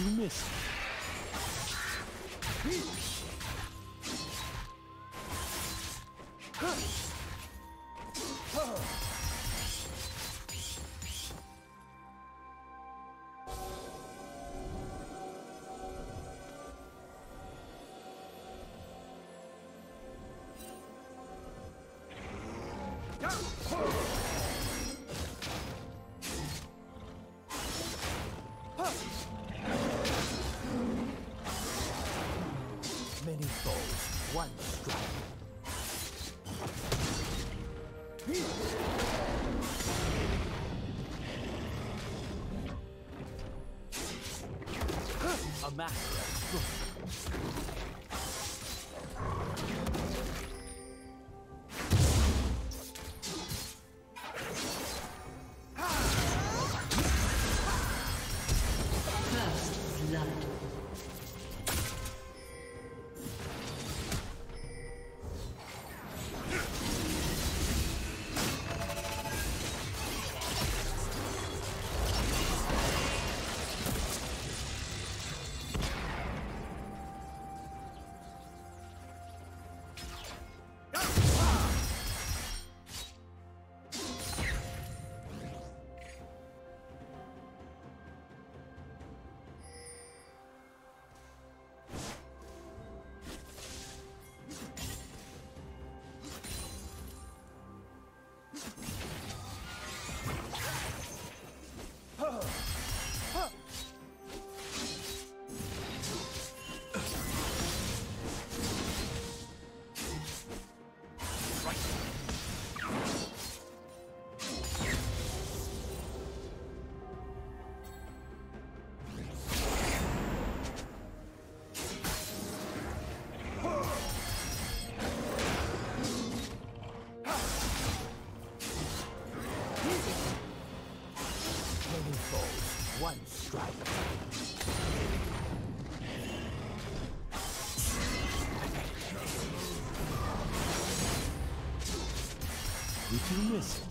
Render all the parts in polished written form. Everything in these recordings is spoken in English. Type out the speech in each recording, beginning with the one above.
You missed. Many foes, one strike. A master of strength. First blood. One strike. Did you miss it?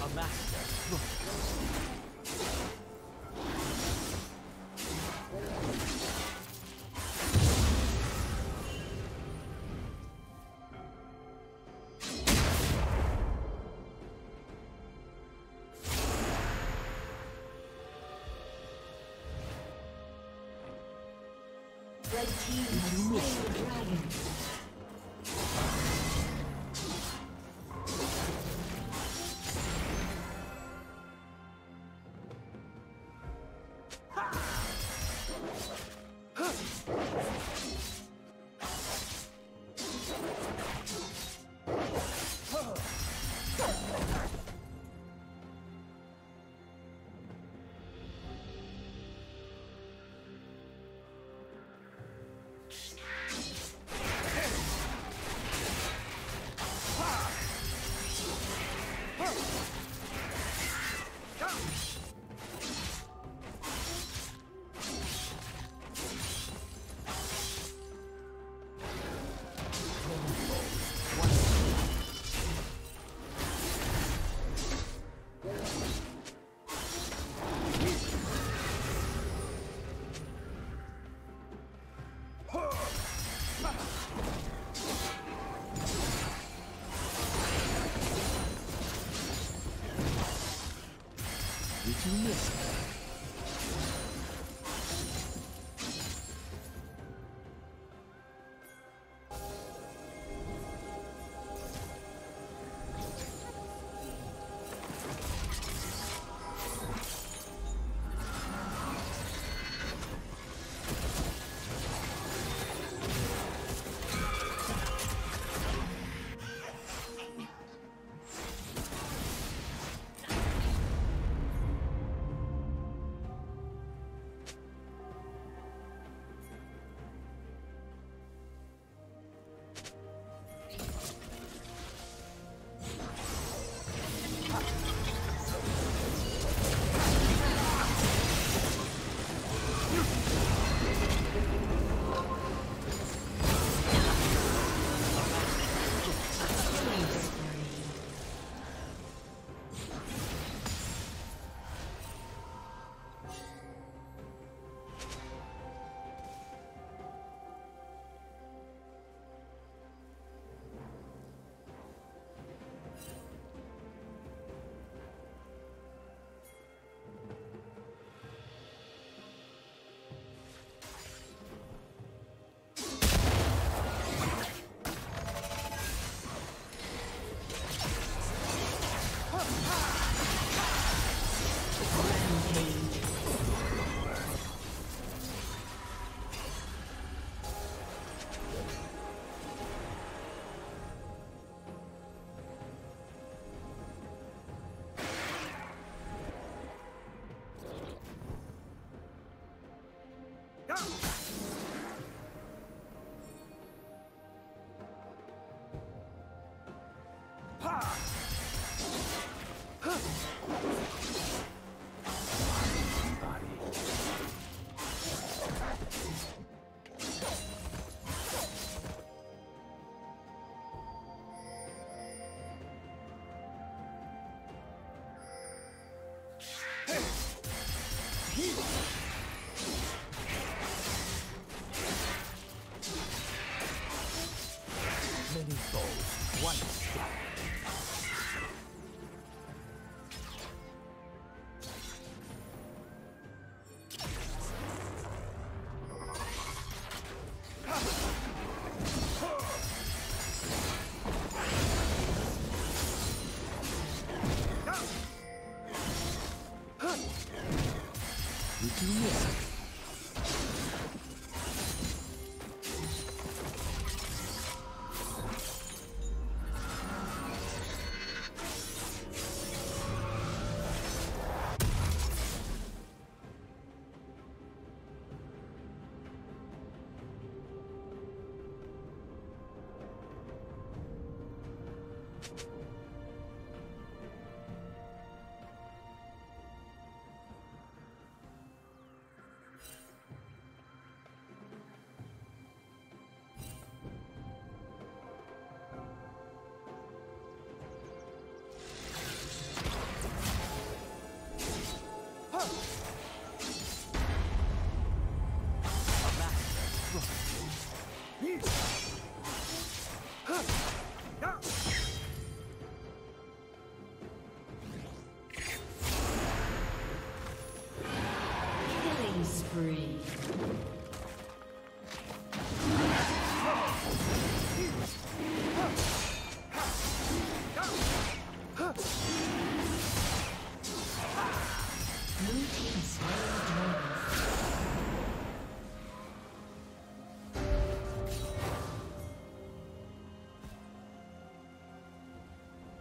A master. Red team has slain the dragon.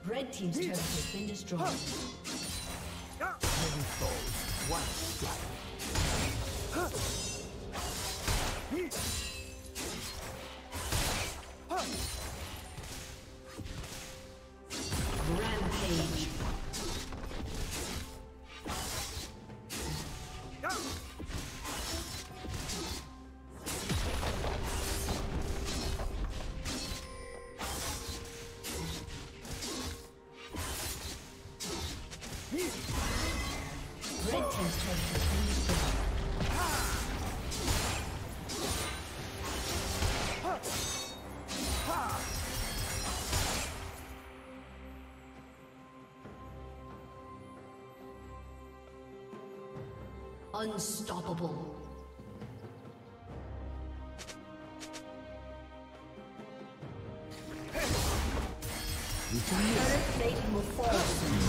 Red team's turret has been destroyed. Heavy foes, one strike. Rampage. Unstoppable. Turret plating will fall soon.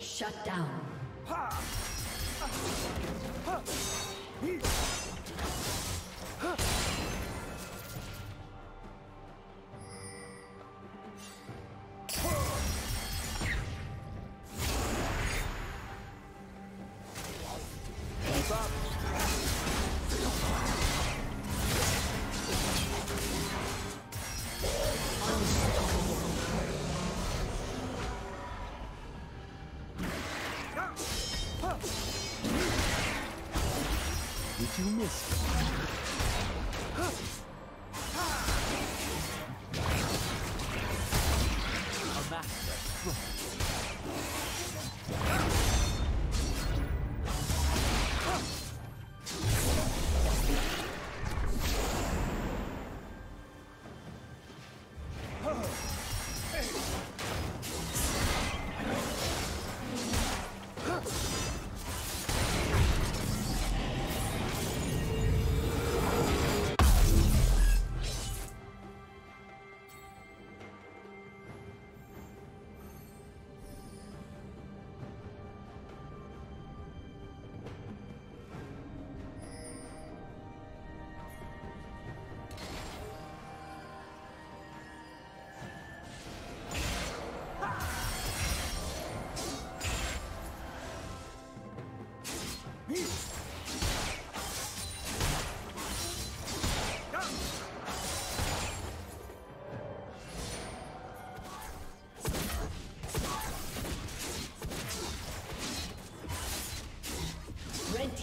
Shut down. You missed. A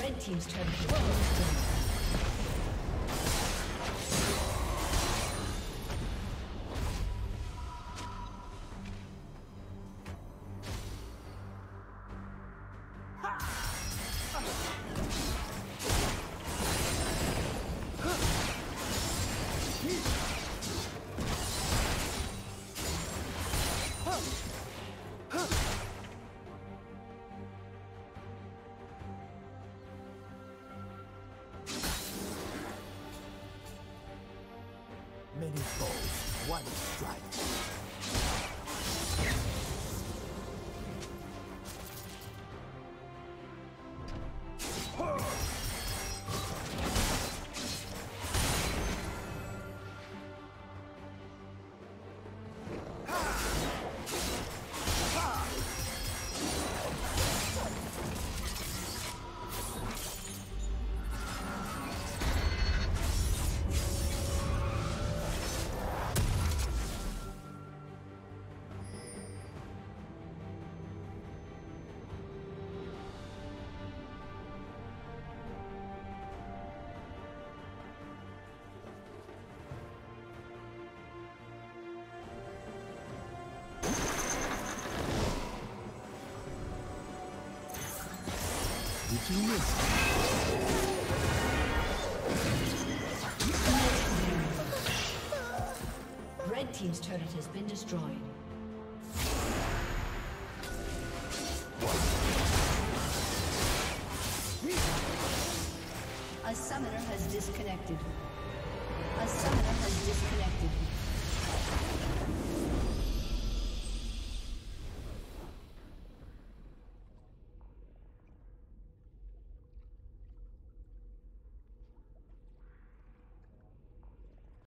Red team's turn to go. Many foes, one strike. Yes. Red team's turret has been destroyed. A summoner has disconnected.